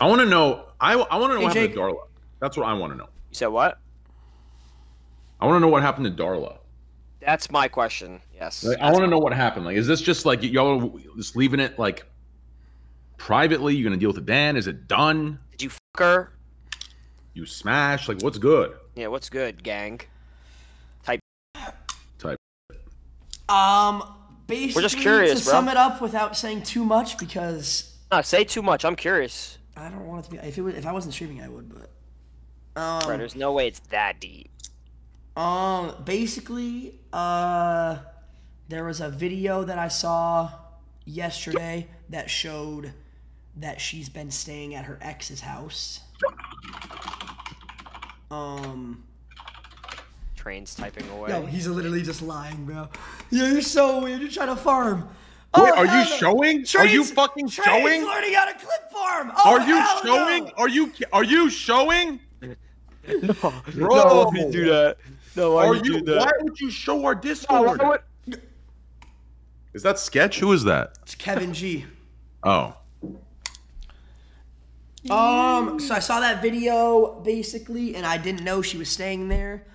I want to know. I want to know what happened to Darla. That's what I want to know. You said what? I want to know what happened to Darla. That's my question. Yes. Like, I want to know what happened. Like, is this just like y'all just leaving it like privately? You're gonna deal with it then? Is it done? Did you fuck her? You smash? Like, what's good? Yeah, what's good, gang? Type. Basically, we're just curious, to sum it up without saying too much because. No, say too much. I'm curious. I don't want it to be. If it was, if I wasn't streaming, I would. But. Right, there's no way it's that deep. Basically, there was a video that I saw yesterday that showed that she's been staying at her ex's house. Train's typing away. No, he's literally just lying, bro. Yeah, you're so weird. You're trying to farm. Oh, wait, are you showing? Train's, are you fucking showing? Train's learning how to clip farm. Oh, are you showing? No. Are you showing? No, bro, let me do that. No, why would you do that? Why would you show our Discord? No, is that sketch? Who is that? It's Kevin G. Oh. So I saw that video basically, and I didn't know she was staying there.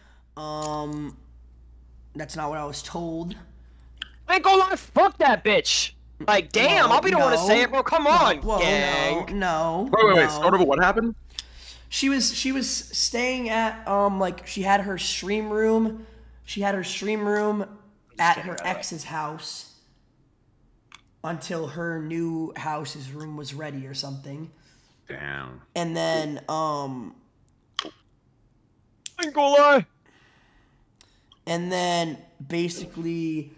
That's not what I was told. I ain't gonna lie, fuck that bitch. Like, damn, I'll be the one to say it, bro. Come on, gang. No. Wait. Start over. What happened? She was staying at like she had her stream room at her ex's house until her new house's room was ready or something. Damn. And then I ain't gonna lie. And then basically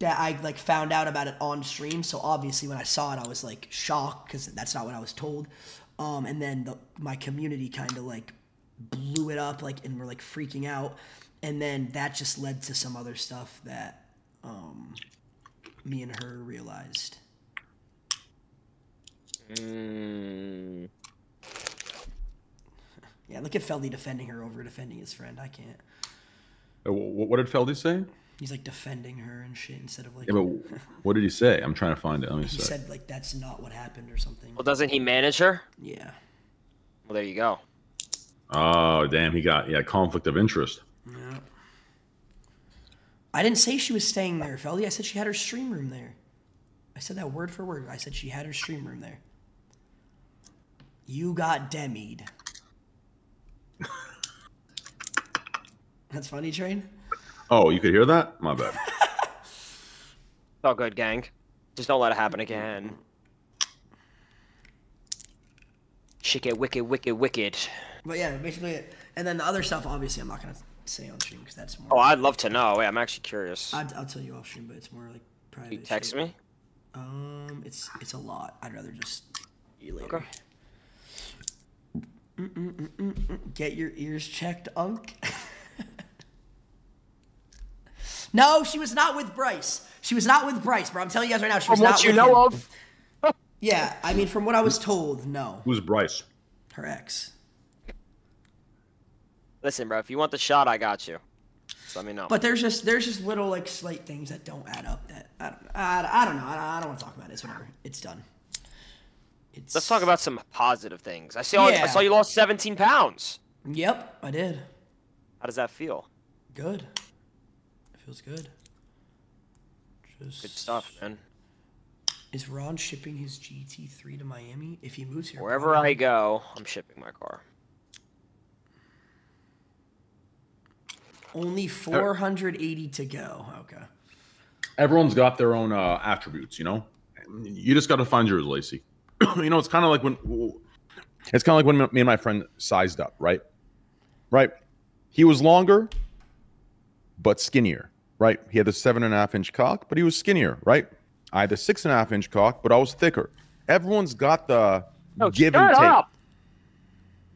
that I like found out about it on stream. So obviously when I saw it, I was like shocked because that's not what I was told. And then my community kind of like blew it up, like, and we're like freaking out. And then that just led to some other stuff that me and her realized. Mm. Yeah, look at Feldy defending her over defending his friend. I can't. What did Feldy say? He's like defending her and shit instead of like. Yeah, but what did he say? I'm trying to find it. Let me see. He said like that's not what happened or something. Well, doesn't he manage her? Yeah. Well, there you go. Oh damn, he got conflict of interest. Yeah. I didn't say she was staying there, Feldy. I said she had her stream room there. I said that word for word. I said she had her stream room there. You got demied. That's funny, Train. Oh, you could hear that? My bad. It's all good, gang. Just don't let it happen again. Shit get wicked, wicked, wicked. But yeah, basically it. And then the other stuff, obviously, I'm not going to say on stream because that's more... Oh, I'd love to know. Yeah, I'm actually curious. I'll tell you off stream, but it's more like private. You text me? It's a lot. I'd rather just... You later. Okay. Get your ears checked, Unk. No, she was not with Bryce. She was not with Bryce, bro. I'm telling you guys right now, she was not with him. From what you know of? Yeah, I mean, from what I was told, no. Who's Bryce? Her ex. Listen, bro, if you want the shot, I got you. Just let me know. But there's just little like slight things that don't add up. That I don't know. I don't want to talk about it. It's whatever. It's done. It's... Let's talk about some positive things. I saw you lost 17 pounds. Yep, I did. How does that feel? Good. Feels good. Just good stuff, man. Is Ron shipping his GT3 to Miami? If he moves here, wherever I go, I'm shipping my car. Only 480 to go. Okay. Everyone's got their own attributes, you know. You just got to find yours, Lacy. You know, it's kind of like when me and my friend sized up, right? Right. He was longer, but skinnier. Right, he had the 7.5-inch cock, but he was skinnier, right? I had the 6.5-inch cock, but I was thicker. Everyone's got the give and take. Up.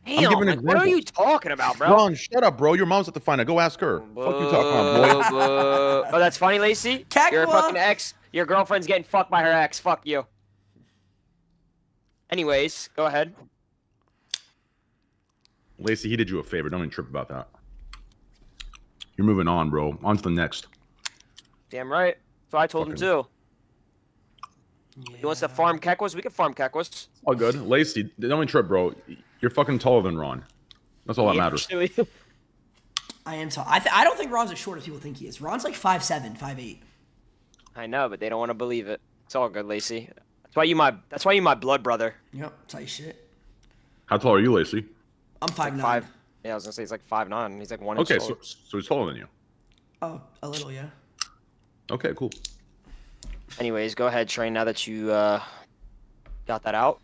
Damn, I'm like, what are you talking about, bro? Ron, shut up, bro. Your mom's at the final. Go ask her. Fuck you talking about, boy. Oh, that's funny, Lacy. You're a fucking ex. Your girlfriend's getting fucked by her ex. Fuck you. Anyways, go ahead. Lacy, he did you a favor. Don't even trip about that. You're moving on, bro. On to the next. Damn right. So I told him too. Yeah. He wants to farm Kekwas? We can farm Kekwas. All good. Lacy, don't trip, bro. You're fucking taller than Ron. That's all that matters. I am tall. I don't think Ron's as short as people think he is. Ron's like 5'7", 5'8". I know, but they don't want to believe it. It's all good, Lacy. That's why you my blood brother. Yep, tight shit. How tall are you, Lacy? I'm 5'9". Like yeah, I was gonna say he's like 5'9". He's like 1 inch. Okay, so he's taller than you. Oh, a little, yeah. Okay, cool. Anyways, go ahead, Train. Now that you got that out.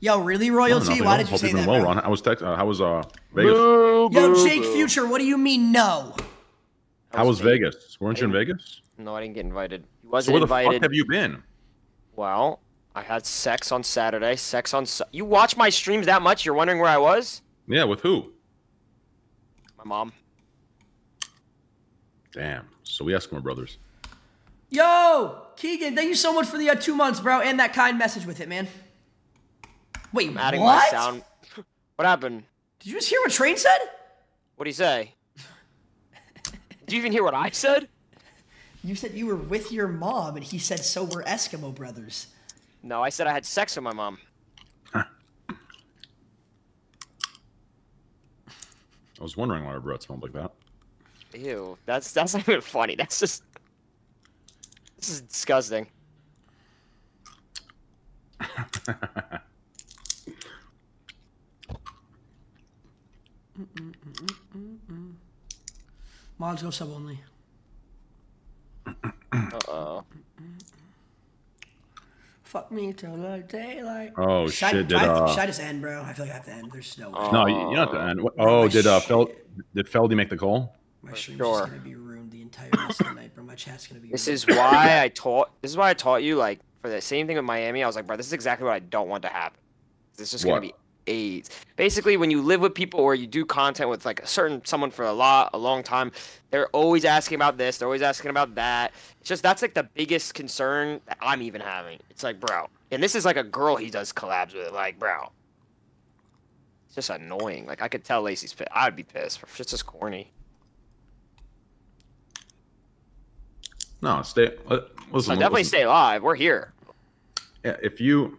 Yo, really, royalty? No, why did you say that? Well, Ron. I was how was Vegas? Boo, boo, yo, Jake, boo. Future. What do you mean no? How was Vegas? Weren't you in Vegas? No, I didn't get invited. You wasn't invited. Where the fuck have you been? Well, I had sex on Saturday. Sex on. You watch my streams that much? You're wondering where I was? Yeah, with who? My mom. Damn. So we asked my brothers. Yo, Keegan, thank you so much for the 2 months, bro, and that kind message with it, man. Wait, I'm adding my sound. What happened? Did you just hear what Train said? What'd he say? Did you even hear what I said? You said you were with your mom, and he said, so we're Eskimo brothers. No, I said I had sex with my mom. Huh. I was wondering why our breath smelled like that. Ew, that's not even funny. That's just... This is disgusting. Mods go sub only. Uh-oh. Fuck me till the daylight. Oh, shit. Should I just end, bro? I feel like I have to end. There's no way. No, you don't have to end. Oh, oh did Feldy make the call? My stream's just gonna be ruined the entire rest of the night, bro. My chat's gonna be ruined. This is why I taught you, like, for the same thing with Miami. I was like, bro, this is exactly what I don't want to happen. This is just gonna be AIDS. Basically, when you live with people or you do content with like a certain someone for a long time, they're always asking about this. They're always asking about that. It's just that's like the biggest concern that I'm even having. It's like, bro, and this is like a girl he does collabs with. Like, bro, it's just annoying. Like I could tell Lacy's pissed. I'd be pissed. It's just corny. No, stay. Listen, definitely stay live. We're here. Yeah, if you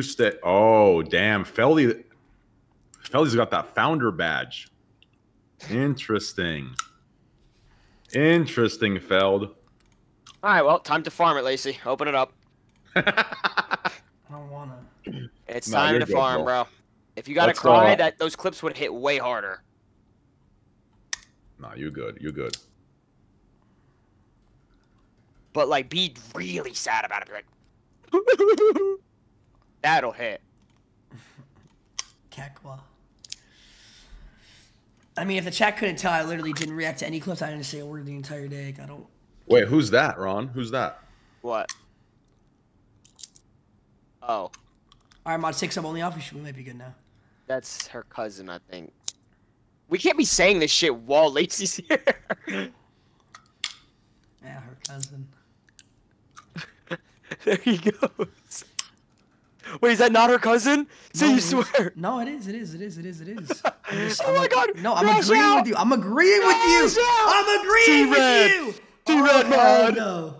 stay, oh damn, Feldy's got that founder badge. Interesting. Interesting, Feld. All right, well, time to farm it, Lacy. Open it up. I don't wanna. It's time to farm, bro. If you gotta cry, that those clips would hit way harder. Nah, you're good. You're good. But like, be really sad about it. Be like. That'll hit. Kekwa. I mean, if the chat couldn't tell, I literally didn't react to any clips. I didn't say a word the entire day. Like, I don't. Wait, who's that, Ron? Who's that? What? Oh. All right, mod 6. I'm only off. We might be good now. That's her cousin, I think. We can't be saying this shit while Lacy's here. Yeah, her cousin. There he goes. Wait, is that not her cousin? Say no, you swear. No, it is. It is. It is. It is. It is. Oh my God! No, I'm agreeing with you. I'm agreeing with you. I'm agreeing with you. C-Red, man. No.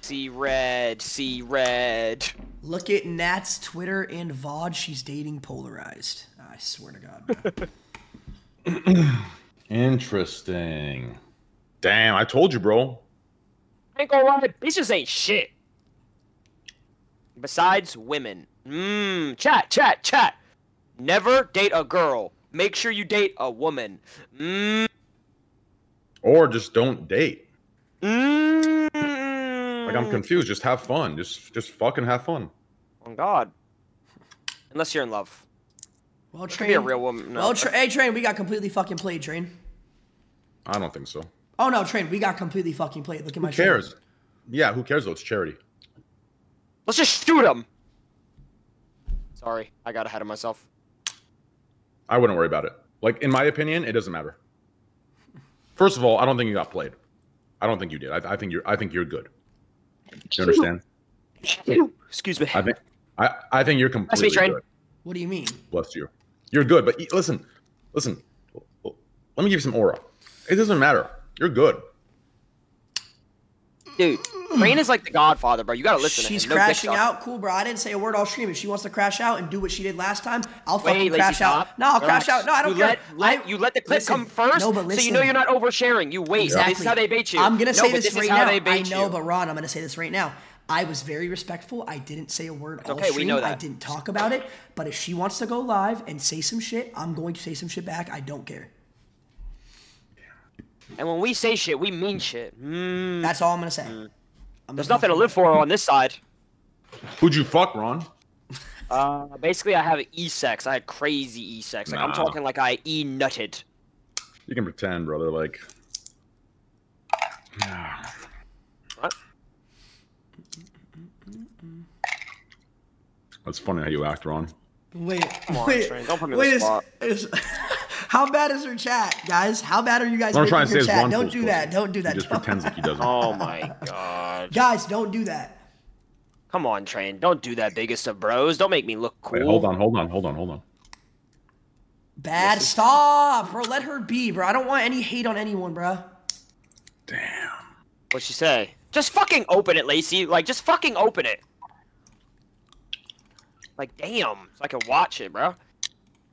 C-Red. C-Red. Look at Nat's Twitter and VOD. She's dating Polarized. I swear to God. Man. Interesting. Damn, I told you, bro. I ain't gonna lie. This just ain't shit. Besides women. Chat. Never date a girl. Make sure you date a woman. Or just don't date. Like, I'm confused. Just have fun. Just fucking have fun. Oh, God. Unless you're in love. Well, Train. Be a real woman. No. Well, hey, Train, we got completely fucking played, Train. I don't think so. Oh, no, Train, we got completely fucking played. Look at my shirt. Who cares? Yeah, who cares, though? It's charity. Let's just shoot him. Sorry, I got ahead of myself. I wouldn't worry about it. Like, in my opinion, it doesn't matter. First of all, I don't think you got played. I don't think you did. I think you're good. You understand? Excuse me. I think you're completely good. What do you mean? Bless you. You're good, but listen. Let me give you some aura. It doesn't matter. You're good. Dude, Rain is like the godfather, bro. You gotta listen to him. She's crashing out. Cool, bro. I didn't say a word all stream. If she wants to crash out and do what she did last time, I'll fucking crash out. No, I'll crash out. No, I don't care. You let the clip come first, so you know you're not oversharing. You wait. Exactly. This is how they bait you. I'm gonna say this right now. I know, but Ron, I'm gonna say this right now. I was very respectful. I didn't say a word all stream. We know that. I didn't talk about it. But if she wants to go live and say some shit, I'm going to say some shit back. I don't care. And when we say shit, we mean shit. Mm. That's all I'm gonna say. Mm. There's nothing to live for on this side. Who'd you fuck, Ron? Basically, I have E-sex. I had crazy E-sex. Like, I'm talking like I E-nutted. You can pretend, brother. Like... What? That's funny how you act, Ron. Wait, come on, Train. Don't put me in the spot. How bad is her chat, guys? How bad are you guys making your chat? Don't do that. Don't do that. He just pretends like he doesn't. Oh my god. Guys, don't do that. Come on, Train. Don't do that, biggest of bros. Don't make me look cool. Wait, hold on. Bad. Stop, bro. Let her be, bro. I don't want any hate on anyone, bro. Damn. What'd she say? Just fucking open it, Lacy. Like, just fucking open it. Like, damn. So I can watch it, bro.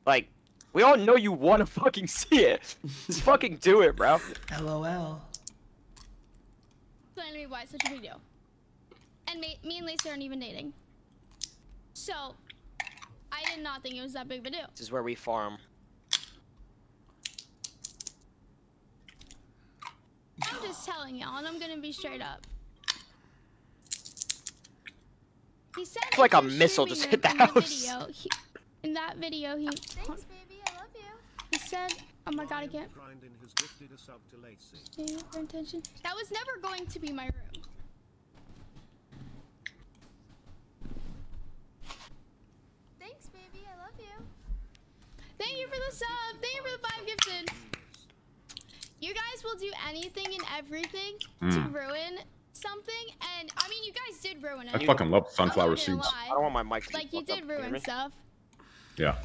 Like... We all know you want to fucking see it. Just fucking do it, bro. LOL. So anyway, why such a big deal? And me and Lacy aren't even dating. So, I did not think it was that big of a deal. This is where we farm. I'm just telling y'all, and I'm gonna be straight up. He said it's like a missile just hit the house. In that video, he... Thanks, baby. I love you. He said, oh my god, I can't. That was never going to be my room. Thanks, baby. I love you. Thank you for the sub. Thank you for the 5 gifted. You guys will do anything and everything to ruin something, and I mean, you guys did ruin it. I fucking love sunflower seeds. I don't want my mic to like, you did ruin stuff. Yeah.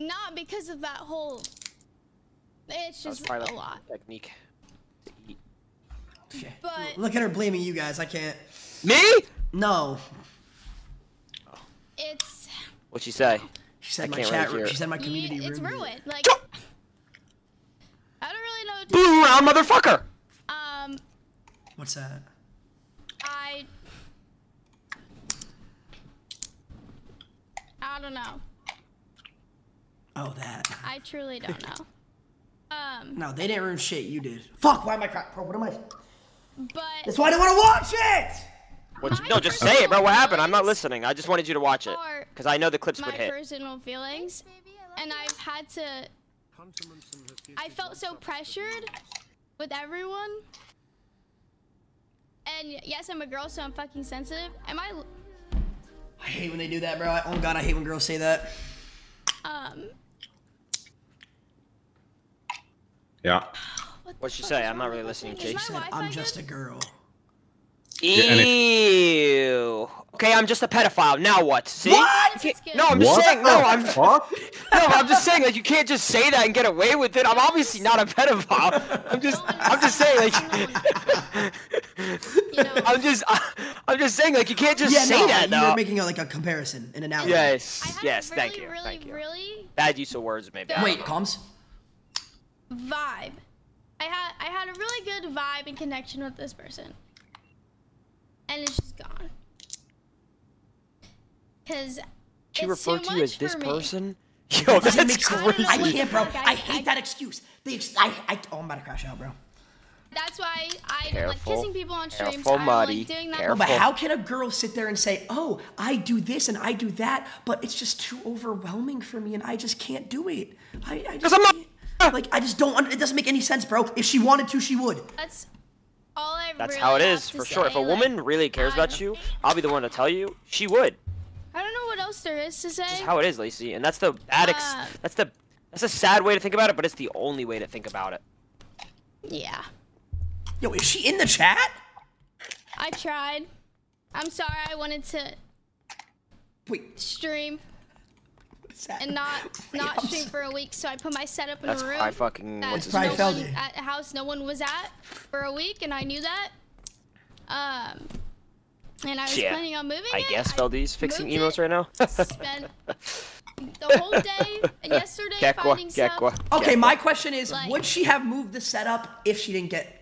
Not because of that whole. It's just a lot. Technique. But look at her blaming you guys. I can't. Me? No. It's. What'd she say? She said my chat room. She said my community room. It's ruined. Like. I don't really know. What to Blue round motherfucker. What's that? I don't know. Oh, that. I truly don't know. No, they didn't ruin shit. You did. Fuck, why am I crap? Bro, what am I? But... That's why I didn't want to watch it! No, just say it, bro. What happened? I'm not listening. I just wanted you to watch it. Because I know the clips would hit. My personal feelings. And I've had to... I felt so pressured with everyone. And yes, I'm a girl, so I'm fucking sensitive. Am I... I hate when they do that, bro. Oh god, I hate when girls say that. Yeah. What'd she say? I'm not really listening, Jake. She said, I'm just a girl. Ew. Okay, I'm just a pedophile. Now what? See? What? No, I'm just saying. No, I'm just saying. Like, you can't just say that and get away with it. I'm obviously not a pedophile. I'm just saying. Like, I'm just saying. Like, you can't just say that. You're making like a comparison in an hour. Yes. Yes. Thank you. Thank you. Really bad use of words, maybe. Wait, comms. Vibe. I had a really good vibe and connection with this person. And it's just gone. Because she referred to you as this person? Yo, that's crazy. I can't, bro. I hate that excuse. Oh, I'm about to crash out, bro. That's why I don't like kissing people on streams. Careful, buddy. Careful. But how can a girl sit there and say, oh, I do this and I do that, but it's just too overwhelming for me and I just can't do it. Because I'm not. Like, I just don't. It doesn't make any sense, bro. If she wanted to, she would. That's really how it is, for sure. If a woman really cares about you, I'll be the one to tell you. She would. I don't know what else there is to say. That's how it is, Lacy, and that's the that's a sad way to think about it, but it's the only way to think about it. Yeah. Yo, is she in the chat? I tried. I'm sorry. I wanted to. Wait. Stream. set. And not stream for a week, so I put my setup in a room. I fucking at a house no one was at for a week, and I knew that. And I was planning on moving. I guess Feldy's fixing emotes right now. Spent the whole day and yesterday finding stuff. Okay, my question is, like, would she have moved the setup if she didn't get?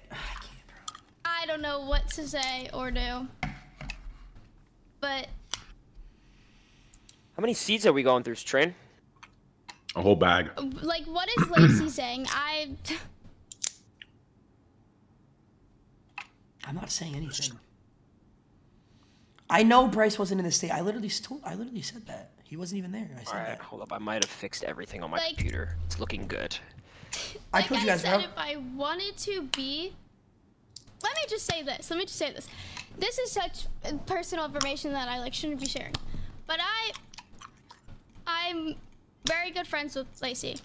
I don't know what to say or do. But how many seeds are we going through, Train? A whole bag. Like, what is Lacy saying? I'm not saying anything. I know Bryce wasn't in the state. I literally said that. He wasn't even there. I said that. Hold up. I might have fixed everything on my computer. It's looking good. Like I told you guys, bro. If I wanted to be... Let me just say this. This is such personal information that I shouldn't be sharing. But I'm very good friends with Lacy.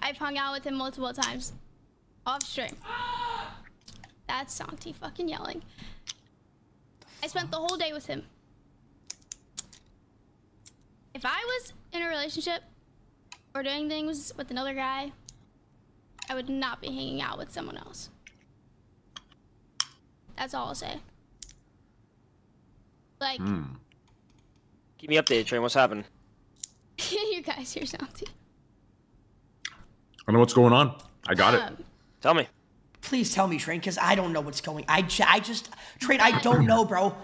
I've hung out with him multiple times. Off stream. That's Santi fucking yelling. I spent the whole day with him. If I was in a relationship or doing things with another guy, I would not be hanging out with someone else. That's all I'll say. Like, keep me updated, Train. What's happening? You guys hear something? I don't know what's going on. I got it. Tell me. Please tell me, Train, because I don't know what's going. I just Train. I don't know, bro.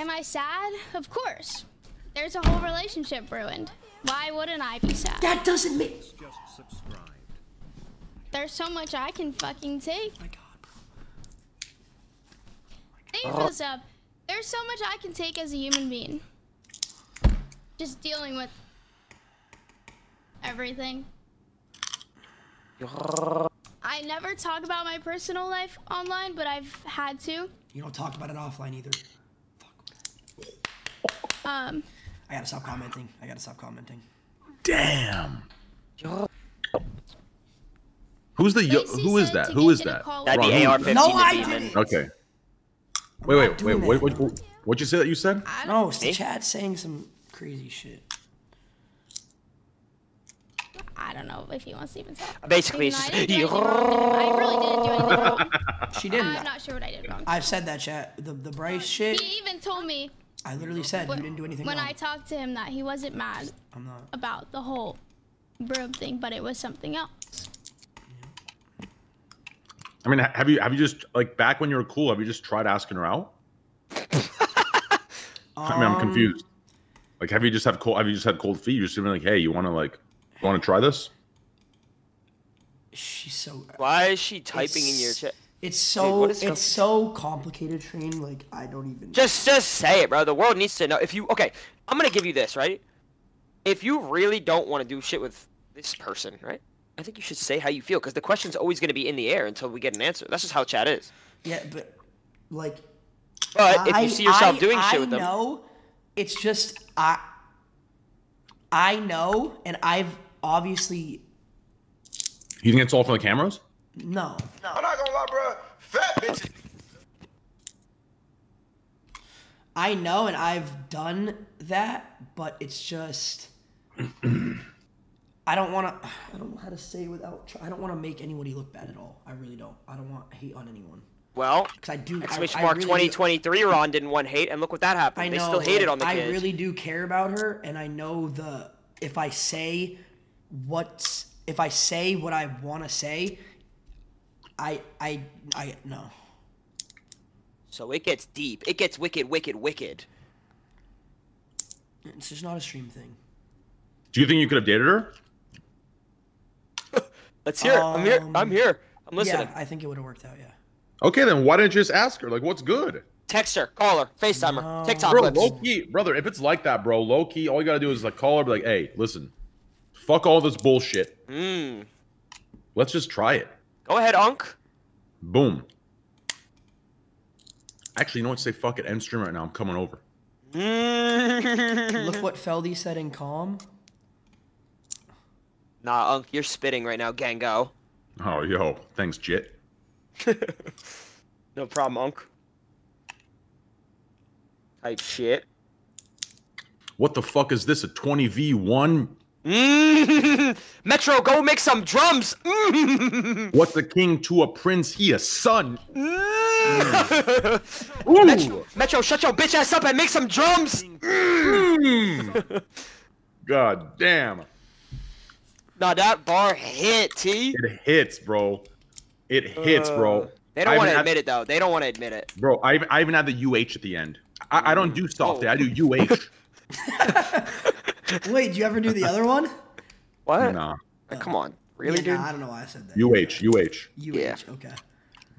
Am I sad? Of course. There's a whole relationship ruined. Why wouldn't I be sad? That doesn't mean. There's so much I can fucking take. Oh my God. Thank you for the sub. There's so much I can take as a human being. Just dealing with everything. I never talk about my personal life online, but I've had to. You don't talk about it offline either. Fuck. I gotta stop commenting. Damn. Who's the who is that? Who is that? That'd be AR-15. No, I didn't. Okay. Wait, what'd you say that you said? No, it's the chat saying some crazy shit. I don't know if he wants to even talk. Basically, it's just... I really didn't do anything wrong. She didn't. I'm not sure what I did wrong. I've said that, chat. The Bryce shit. He even told me. I literally said you didn't do anything wrong. When I talked to him that he wasn't mad about the whole broom thing, but it was something else. I mean, have you just, like, back when you were cool, have you just tried asking her out? I mean, I'm confused. Like, have you just had cold feet? You're just been like, hey, you wanna try this? She's so. Why is she typing in your chat? It's so so complicated, Train. Like, I don't even. Just say it, bro. The world needs to know. If you I'm gonna give you this, right? If you really don't want to do shit with this person, right? I think you should say how you feel, because the question's always going to be in the air until we get an answer. That's just how chat is. Yeah, but, like... But if you see yourself doing shit with them... I know, it's just... I know, and I've obviously... You think it's all for the cameras? No. I'm not going to lie, bro. Fat bitches. I know, and I've done that, but it's just... I don't know how to say without. I don't want to make anybody look bad at all. I really don't. I don't want hate on anyone. Well, because I do. Mark 2023. Ron didn't want hate, and look what that happened. I know, they still hated on the kid. I really do care about her, and I know the. If I say what I want to say, I no. So it gets deep. It gets wicked, wicked, wicked. It's just not a stream thing. Do you think you could have dated her? Let's hear it. I'm here. I'm listening. Yeah, I think it would have worked out, yeah. Okay, then why didn't you just ask her? Like, what's good? Text her, call her, FaceTime her, TikTok bro, clips. Low-key, brother, if it's like that, bro, low-key, all you gotta do is like call her, be like, hey, listen, fuck all this bullshit. Let's just try it. Go ahead, Unc. Boom. Actually, you know what? Say fuck it, end stream right now. I'm coming over. Look what Feldy said in calm. Nah, Unc, you're spitting right now, Gango. Oh, yo. Thanks, Jit. No problem, Unc. Type shit. What the fuck is this? A 20v1? Metro, go make some drums. What's a king to a prince? He a son. Metro, shut your bitch ass up and make some drums. God damn. Nah, that bar hit, T. It hits, bro. It hits, bro. They don't want to admit it, though. They don't want to admit it. Bro, I even had the UH at the end. I don't do soft A. I do UH. Wait, do you ever do the other one? What? Nah. Oh. Come on. Really, dude? Nah, I don't know why I said that. UH. Yeah. Okay.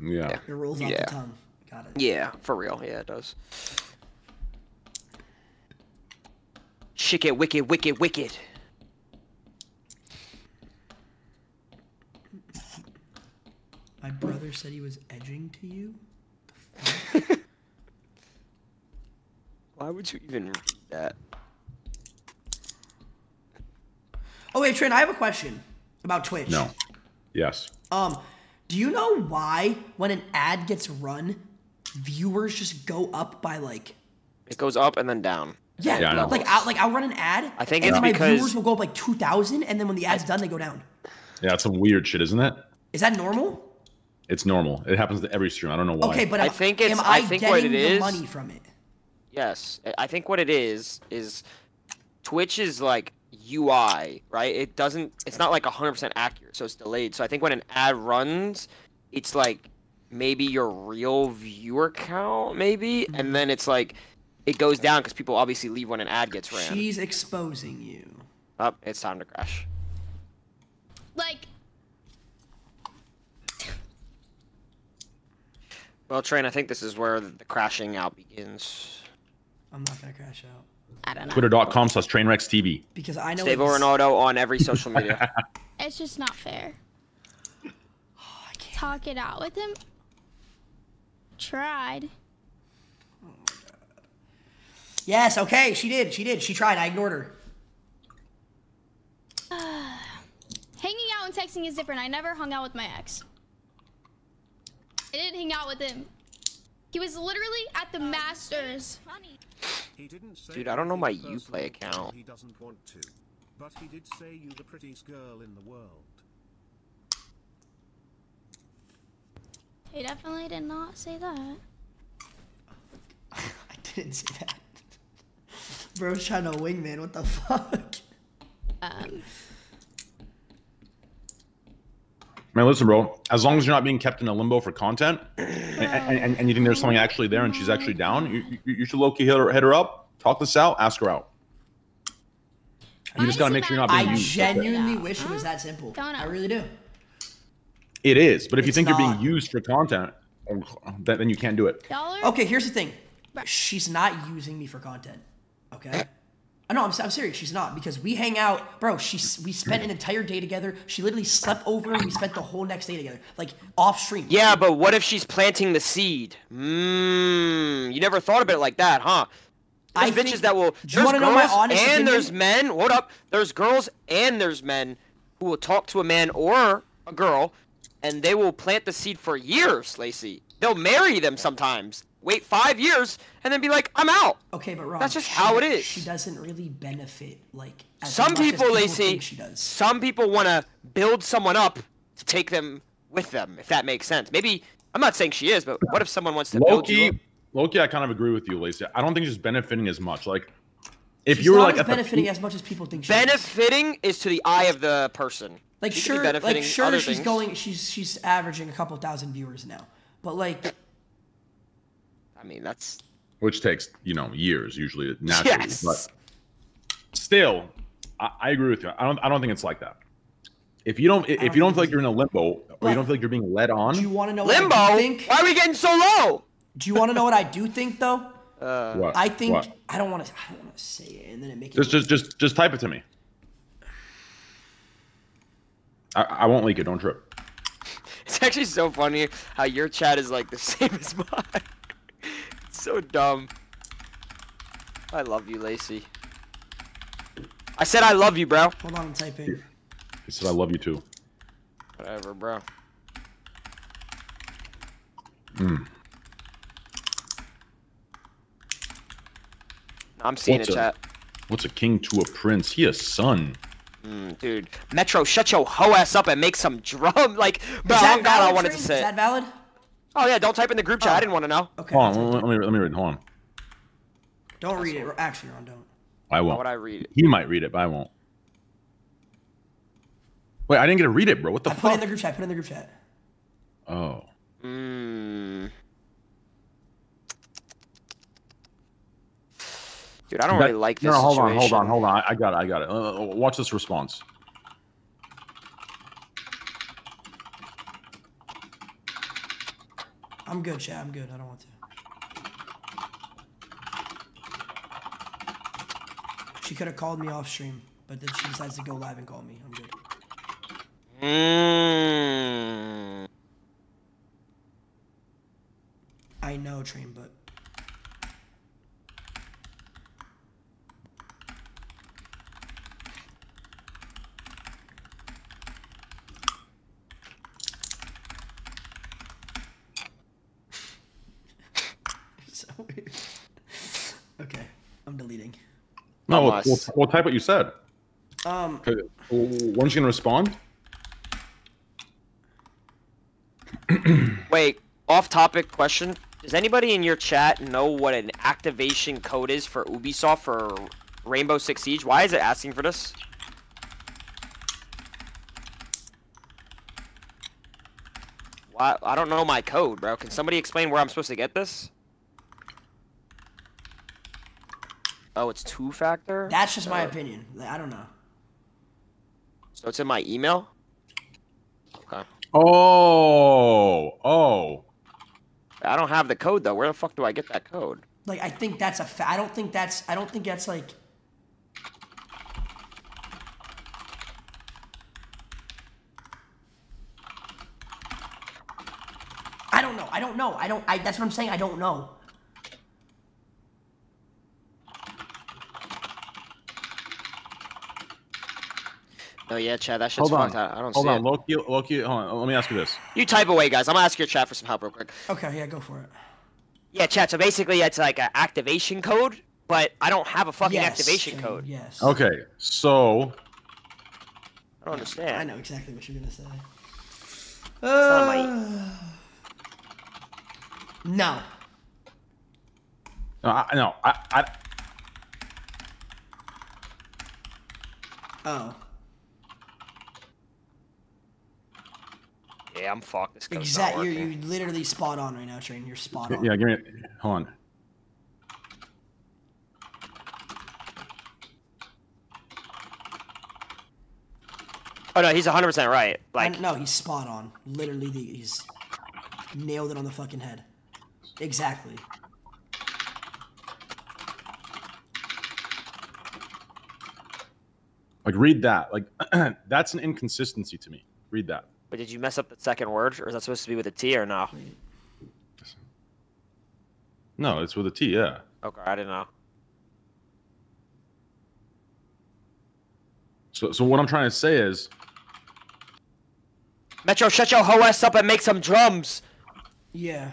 Yeah. It rolls off the tongue. Got it. Yeah, for real. Yeah, it does. Shit get wicked. My brother said he was edging to you? The fuck? Why would you even read that? Oh wait, Train, I have a question about Twitch. No. Yes. Do you know why when an ad gets run, viewers just go up by like? It goes up and then down. Yeah, yeah, I'll run an ad. I think it's because my viewers will go up like 2,000, and then when the ad's done, they go down. Yeah, that's some weird shit, isn't it? Is that normal? It's normal. It happens to every stream. I don't know why. Okay, but I think it's. I think what it is. Money from it. Yes, I think what it is Twitch is like UI, right? It doesn't. It's not like 100% accurate, so it's delayed. So I think when an ad runs, it's like maybe your real viewer count, maybe, and then it's like it goes down because people obviously leave when an ad gets ran. She's exposing you. Oh, it's time to crash. Like. Well, Train, I think this is where the crashing out begins. I'm not going to crash out. I don't know. Twitter.com/TrainWrecksTV. Because I know Stable Ronaldo on every social media. It's just not fair. Oh, I can't. Talk it out with him. Tried. Oh, my God. Yes, okay. She did. She tried. I ignored her. Hanging out and texting is different. I never hung out with my ex. I didn't hang out with him. He was literally at the Masters. Dude, I don't know my Uplay account. He doesn't want to, but he did say you the prettiest girl in the world. He definitely did not say that. I didn't say that. Bro's trying to wingman. What the fuck? Man, listen, bro, as long as you're not being kept in a limbo for content and you think there's something actually there and she's actually down, you should low-key hit her up, talk this out, ask her out. You just got to make sure you're not being used. I genuinely wish it was that simple. I really do. It is, but if you think you're being used for content, then you can't do it. Okay, here's the thing. She's not using me for content, okay? No, I'm serious. She's not, because we hang out, bro. We spent an entire day together. She literally slept over. We spent the whole next day together, like off stream. Yeah, but what if she's planting the seed? You never thought about it like that, huh? There's bitches that will. Do you want to know my honest opinion? And there's men. Hold up. There's girls and there's men who will talk to a man or a girl, and they will plant the seed for years, Lacy. They'll marry them sometimes. Wait 5 years and then be like, I'm out. Okay, but Ron, that's just how it is. She doesn't really benefit like as some much people, as people Lacy. Think she does. Some people want to build someone up to take them with them, if that makes sense. Maybe I'm not saying she is, but what if someone wants to build you up? Loki, I kind of agree with you, Lacy. I don't think she's benefiting as much. Like, if she's you were like at benefiting as much as people think she benefiting is to the eye of the person. Like she sure, like sure, she's things. Going, she's averaging a couple thousand viewers now, but like. I mean, that's which takes, you know, years usually naturally, yes. But still, I agree with you. I don't think it's like that. If you don't feel like you're in a limbo, or you don't feel like you're being led on. Do you want to know limbo? What I do think? Why are we getting so low? Do you want to know what I do think though? What? I think what? I don't want to say it, and then it makes just type it to me. I won't leak it. Don't trip. It's actually so funny how your chat is like the same as mine. So dumb. I love you, Lacy. I said I love you, bro. Hold on, I'm typing. He said I love you too. Whatever, bro. I'm seeing it, chat. What's a king to a prince? He a son. Dude, Metro, shut your hoe ass up and make some drum. Like, bro, I wanted to say. Is that valid? Oh yeah, don't type in the group chat. I didn't want to know. Okay. Hold on, let me read. Hold on. Don't read it. Actually, Ron, don't. I won't. Why would I read it? He might read it, but I won't. Wait, I didn't get to read it, bro. What the fuck? Put it in the group chat. Put it in the group chat. Oh. Hmm. Dude, I don't really like this situation. No, hold on. I got it. Watch this response. I'm good, chat. I'm good. I don't want to. She could have called me off stream, but then she decides to go live and call me. I'm good. Mm. I know, Train, but... So weird. Okay, I'm deleting. No, we'll type what you said. Weren't you gonna respond? Wait, off-topic question. Does anybody in your chat know what an activation code is for Ubisoft for Rainbow Six Siege? Why is it asking for this? Why? I don't know my code, bro. Can somebody explain where I'm supposed to get this? Oh, it's two-factor? That's just my opinion. I don't know. So it's in my email? Okay. Oh. I don't have the code, though. Where the fuck do I get that code? Like, I think that's a fact. I don't think that's, like... I don't know. That's what I'm saying. I don't know. Oh yeah, chat, that shit's fucked. I don't see it. Hold on, Loki, hold on, let me ask you this. You type away, guys. I'm gonna ask your chat for some help real quick. Okay, yeah, go for it. Yeah, chat, so basically it's like an activation code, but I don't have a fucking activation code. Yes. Okay, so... I don't understand. I know exactly what you're gonna say. It's not my... No. Oh. Yeah, I'm fucked. This code's not working. You're literally spot on right now, Train. You're spot on. Yeah, give me it. Hold on. Oh, no, he's 100% right. Like, no, he's spot on. Literally, he's nailed it on the fucking head. Exactly. Like, read that. Like, that's an inconsistency to me. Read that. But did you mess up the second word, or is that supposed to be with a T or no? No, it's with a T, yeah. Okay, I didn't know. So what I'm trying to say is... Metro, shut your hoe ass up and make some drums! Yeah.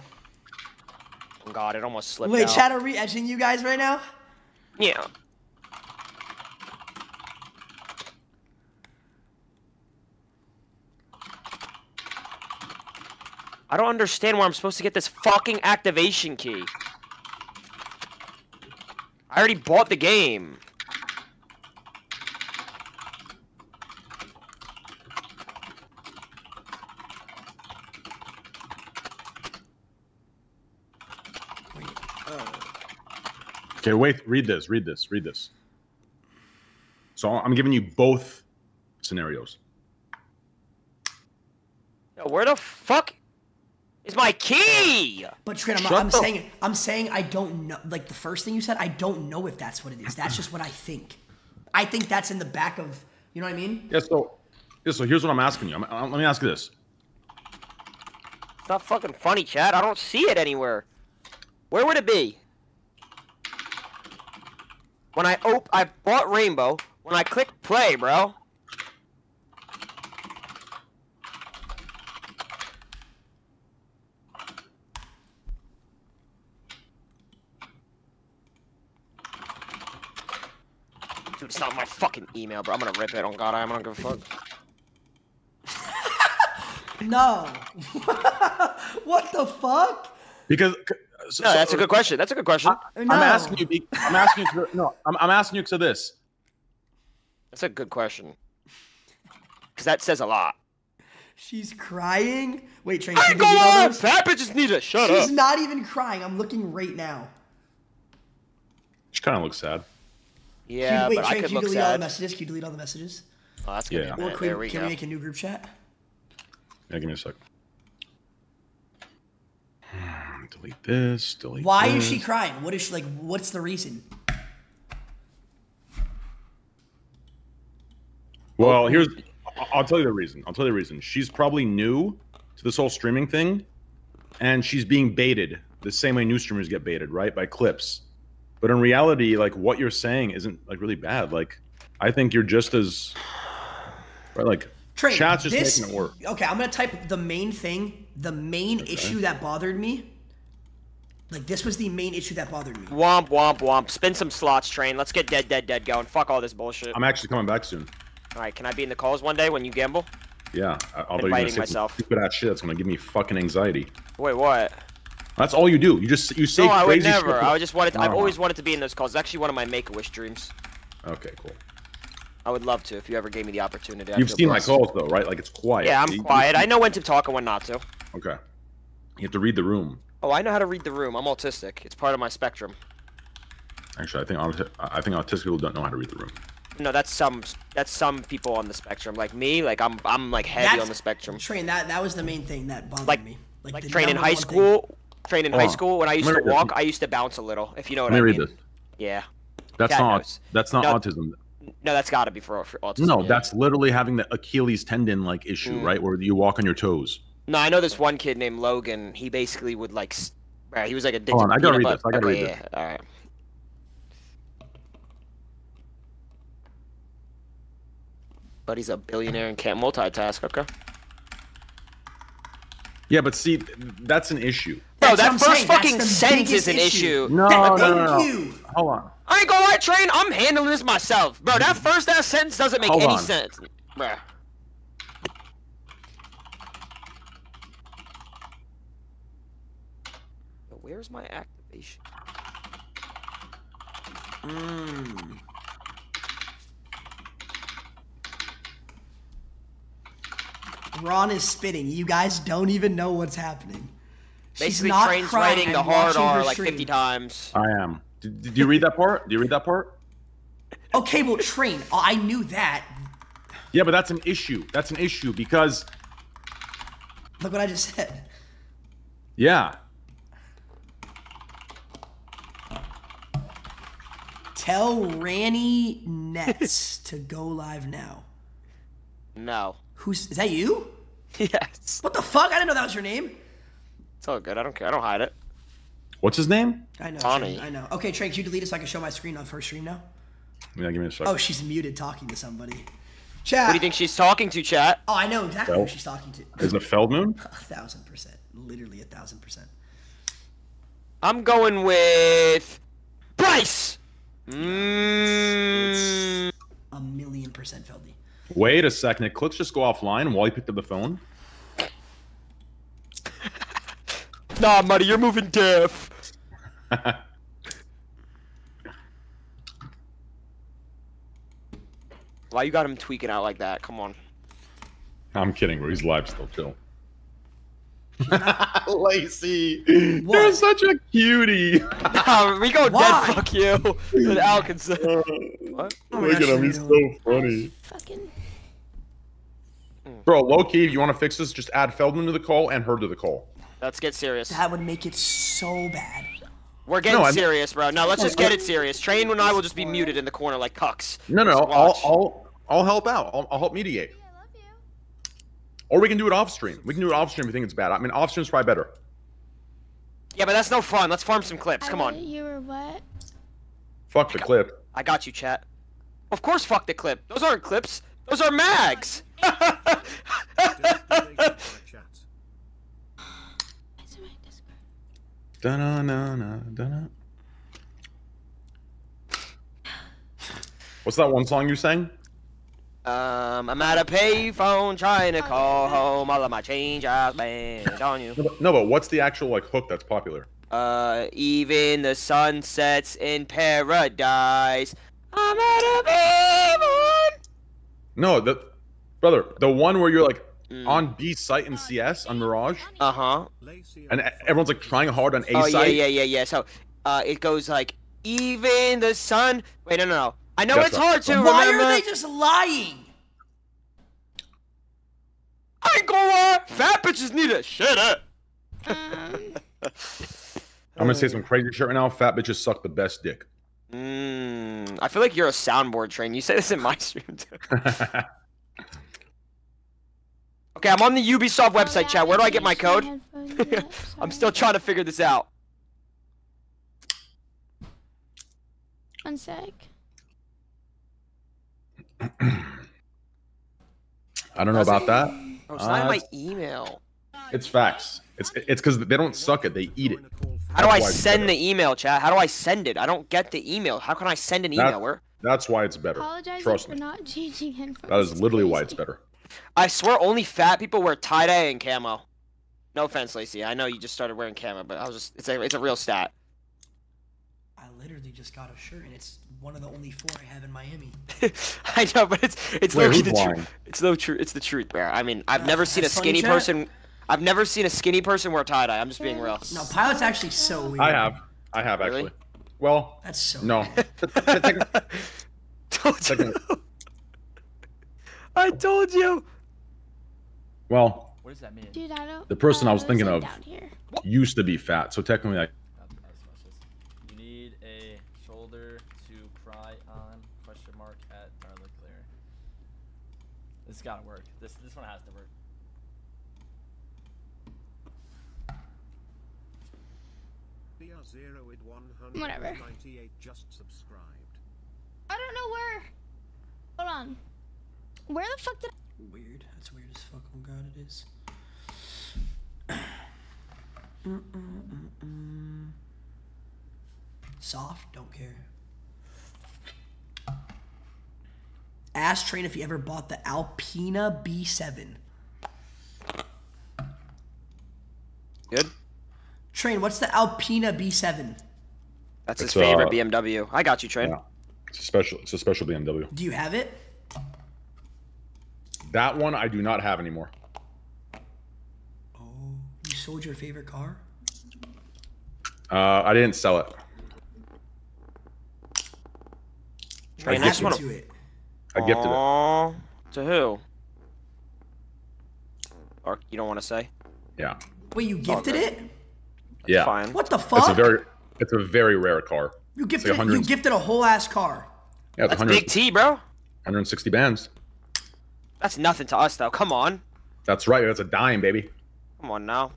Oh god, it almost slipped out. Wait, chat, are we edging you guys right now? Yeah. I don't understand where I'm supposed to get this fucking activation key. I already bought the game. Wait, okay, wait, read this. So I'm giving you both scenarios. Yo, where the fuck? It's my key! But Train, I'm saying I don't know. Like the first thing you said, I don't know if that's what it is. That's just what I think. I think that's in the back of, you know what I mean? Yeah, so here's what I'm asking you. Let me ask you this. It's not fucking funny, chat. I don't see it anywhere. Where would it be? When I bought Rainbow, when I click play, bro. Dude, it's not my fucking email, bro. I'm gonna rip it. Oh god, I'm gonna give a fuck. No. What the fuck? Because no, that's a good question. That's a good question. No. I'm asking you to this. That's a good question. Because that says a lot. She's crying. Wait, Train. Hey, go on! Fat bitches need to shut up. She's not even crying. I'm looking right now. She kind of looks sad. Yeah, wait, but Train, I could look sad. Can you delete all the messages? Can you delete all the messages? Oh, that's good. Yeah. Or can we make a new group chat? Yeah, give me a sec. Delete this. Delete. Why is she crying? What is she like? What's the reason? Well, here's. I'll tell you the reason. I'll tell you the reason. She's probably new to this whole streaming thing, and she's being baited the same way new streamers get baited, right? By clips. But in reality, like what you're saying isn't like really bad. Like, I think you're just as right. Like, Train, chat's just making it work. Okay, I'm gonna type the main thing, the main issue that bothered me. Like, this was the main issue that bothered me. Womp womp womp. Spin some slots, Train. Let's get dead going. Fuck all this bullshit. I'm actually coming back soon. All right, can I be in the calls one day when you gamble? Yeah, although you're gonna say stupid ass shit that's gonna give me fucking anxiety. Wait, what? That's all you do. You just you say crazy shit. No, I would never. I just wanted. I've always wanted to be in those calls. It's actually one of my Make-A-Wish dreams. Okay, cool. I would love to if you ever gave me the opportunity. You've seen my calls though, right? Like it's quiet. Yeah, I'm quiet. I know when to talk and when not to. Okay. You have to read the room. Oh, I know how to read the room. I'm autistic. It's part of my spectrum. Actually, I think autistic people don't know how to read the room. No, that's some people on the spectrum. Like me, like I'm like heavy on the spectrum. Train that was the main thing that bothered me. Like Train in high school. Train in high school when I used to walk, I used to bounce a little. If you know what I mean. Let me read this. Yeah. That's not autism. No, that's got to be for autism. No, that's literally having the Achilles tendon like issue, right? Where you walk on your toes. No, I know this one kid named Logan. He basically would like, he was like addicted. Hold on, I gotta read this. I gotta read this. All right. But he's a billionaire and can't multitask. Okay. Yeah, but see, that's an issue. Bro, that first fucking sentence is an issue. No. Hold on. I ain't gonna lie, Train. I'm handling this myself, bro. That first ass sentence doesn't make any sense, bro. Where's my activation? Ron is spitting. You guys don't even know what's happening. Basically, Train's writing the hard R like 50 times. I am. Did you read that part? Do you read that part? Okay, well, Train, I knew that. Yeah, but that's an issue. That's an issue because... Look what I just said. Yeah. Tell Ranny Nets to go live now. No. Is that you? Yes. What the fuck? I didn't know that was your name. It's all good. I don't care. I don't hide it. What's his name? I know. Tony. I know. Okay, Train, can you delete it so I can show my screen on her stream now? Yeah, give me a second. Oh, she's muted talking to somebody. Chat. What do you think she's talking to, chat? Oh, I know exactly who she's talking to. Is it Feldmoon? 1000%. Literally 1000%. I'm going with Bryce. It's 1,000,000% Feldy. Wait a second. Did Clicks just go offline while he picked up the phone? Nah, buddy, you're moving deaf. Why you got him tweaking out like that? Come on. I'm kidding, bro. He's live still. Chill. Lacy, what? You're such a cutie. Nah, we go dead fuck you without consent. What? Oh, look at him, he's so funny. Fucking... Bro, low key, if you want to fix this, just add Feldman to the call and her to the call. Let's get serious. That would make it so bad. We're getting serious, bro. No, let's just get it serious. Train and I will just be muted in the corner like cucks. No, no, I'll help out. I'll help mediate. Or we can do it off stream. We can do it off stream if you think it's bad. I mean, off stream's probably better. Yeah, but that's no fun. Let's farm some clips. Come on. You were what? Fuck the clip. I got you, chat. Of course, fuck the clip. Those aren't clips. Those are mags. What's that one song you sang? I'm at a payphone trying to call home. All of my change I've spent on you. No, but what's the actual like hook that's popular? Even the sun sets in paradise. I'm at a payphone. No, the brother, the one where you're like on B site in CS on Mirage. And everyone's like trying hard on A site. Oh yeah. So, it goes like even the sun. Wait, no. I know it's hard to remember. Why are they just lying? I ain't gonna lie. Fat bitches need to shut up. I'm gonna say some crazy shit right now. Fat bitches suck the best dick. I feel like you're a soundboard, Train. You say this in my stream too. Okay, I'm on the Ubisoft website, chat. Where do I get my code? I'm still trying to figure this out. One sec. I don't know about that. Oh, it's not in my email. It's facts. It's because they don't suck it; they eat it. How do I send the email, chat? How do I send it? I don't get the email. How can I send an email? Where? That's why it's better. Trust me. That is literally why it's better. I swear, only fat people wear tie dye and camo. No offense, Lacy. I know you just started wearing camo, but I was just—it's a real stat. I literally just got a shirt, and it's one of the only four I have in Miami. I know, but it's literally the truth. It's the truth. It's the truth, bro. I mean, I've never seen a skinny person. I've never seen a skinny person wear tie dye. I'm just being real. No, Pilot's actually so weird. I have actually. Really? Well, that's so no. I told you. Well, what does that mean? Dude, I don't, the person I was thinking of used to be fat, so technically I. You need a shoulder to cry on? Question mark at Darla Clear. This gotta work. This one has to work. Whatever. I don't know where. Hold on. Where the fuck did I... Weird. That's weird as fuck. Oh god, it is. Soft? Don't care. Ask Train if you ever bought the Alpina B7. Good. Train, what's the Alpina B7? That's his favorite BMW. I got you, Train. Yeah. It's a special BMW. Do you have it? That one I do not have anymore. Oh, you sold your favorite car? I didn't sell it. Train, I gifted it. Aww, to who? Or you don't want to say? Yeah. Wait, you gifted it? Yeah. Fine. What the fuck? It's a very rare car. You gifted a whole ass car. Yeah, it's big T, bro. 160 bands. That's nothing to us, though. Come on. That's right. That's a dime, baby. Come on now.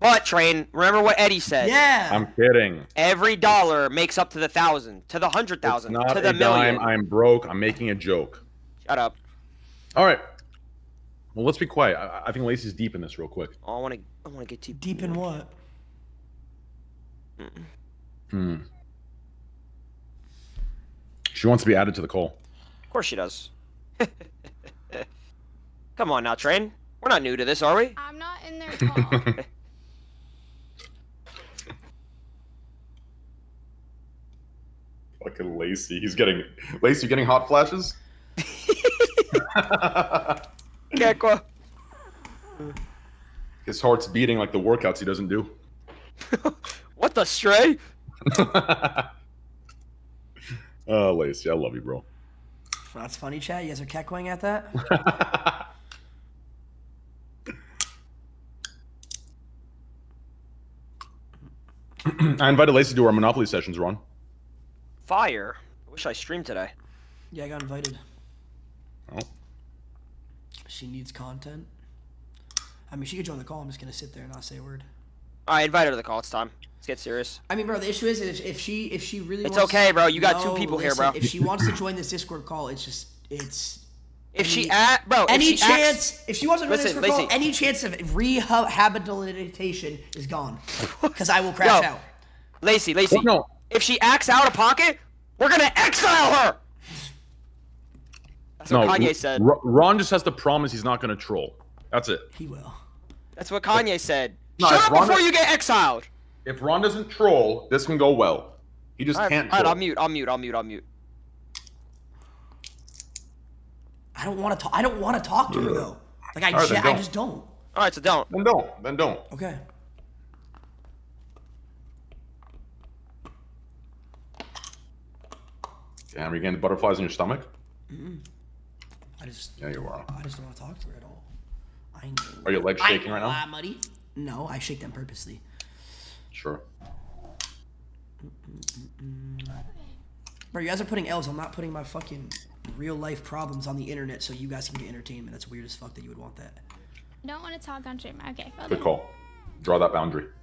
But, Train, remember what Eddie said. Yeah. I'm kidding. Every dollar makes up to the $1,000, to the $100,000, to the $1,000,000. I'm broke. I'm making a joke. Shut up. All right. Well, let's be quiet. I think Lacy's deep in this real quick. Oh, I want to get deep. Deep in what? She wants to be added to the call. Of course she does. Come on now, Train. We're not new to this, are we? I'm not in their call. Fucking Lacy. Lacy, you getting hot flashes? His heart's beating like the workouts he doesn't do. What the stray? Oh, Lacy, I love you, bro. Well, that's funny, chat. You guys are cackling at that? I invited Lacy to our Monopoly sessions, Ron. Fire. I wish I streamed today. Yeah, I got invited. Oh. She needs content. I mean, she could join the call. I'm just going to sit there and not say a word. I invited her to the call. It's time. Let's get serious. I mean, bro, the issue is if she really wants... It's okay, bro. You got two people here, bro. If she wants to join this Discord call, it's just... If she wants to join this Discord call, any chance of rehabilitation is gone. Because I will crash out. Lacy. If she acts out of pocket, we're going to exile her! That's what Kanye said. Ron just has to promise he's not going to troll. That's it. He will. That's what Kanye said. Shut up before you get exiled. If Ron doesn't troll, this can go well. He just can't troll. All right, I'll mute. I don't want to talk. I don't want to talk to her though. Like I just don't. All right, so don't. Then don't. Okay. Damn, are you getting the butterflies in your stomach? Mm-mm. Yeah, you are. I just don't want to talk to her at all. I know. Are your legs shaking right now? Muddy. No, I shake them purposely. Sure. Bro, you guys are putting L's. I'm not putting my fucking real life problems on the internet so you guys can get entertainment. That's weird as fuck that you would want that. I don't want to talk on stream. Okay. Good call. Draw that boundary.